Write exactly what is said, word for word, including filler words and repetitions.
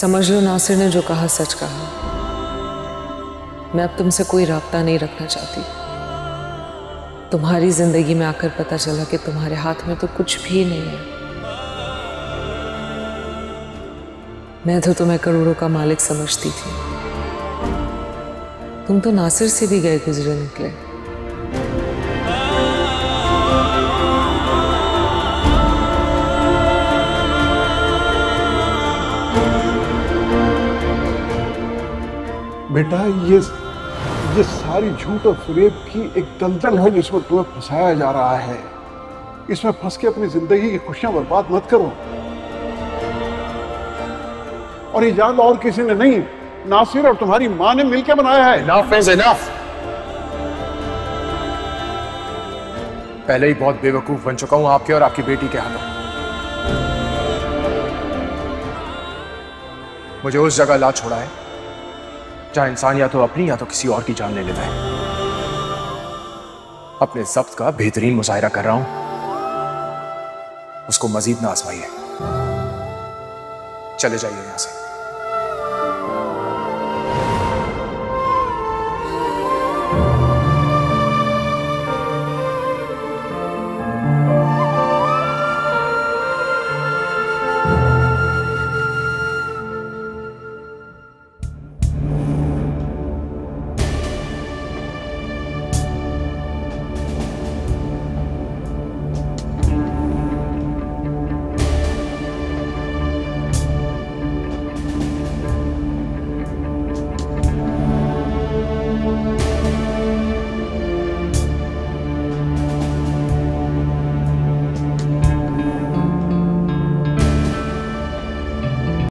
समझ लो नासिर ने जो कहा सच कहा। मैं अब तुमसे कोई राब्ता नहीं रखना चाहती। तुम्हारी जिंदगी में आकर पता चला कि तुम्हारे हाथ में तो कुछ भी नहीं है। मैं तो तुम्हें करोड़ों का मालिक समझती थी। तुम तो नासिर से भी गए गुजरे निकले। बेटा ये ये सारी झूठ और फरेब की एक दलदल है जिसमें तुम्हें फंसाया जा रहा है। इसमें फंस के अपनी जिंदगी की खुशियां बर्बाद मत करो। और ये जाल और किसी ने नहीं, नासिर और तुम्हारी मां ने मिलकर बनाया है। Enough is enough। पहले ही बहुत बेवकूफ बन चुका हूं आपके और आपकी बेटी के हाथों। मुझे उस जगह ला छोड़ा है जहां इंसान या तो अपनी या तो किसी और की जान ले लेता है। अपने जब्त का बेहतरीन मुजाहिरा कर रहा हूं, उसको मजीद ना आजमाइए। चले जाइए यहां से।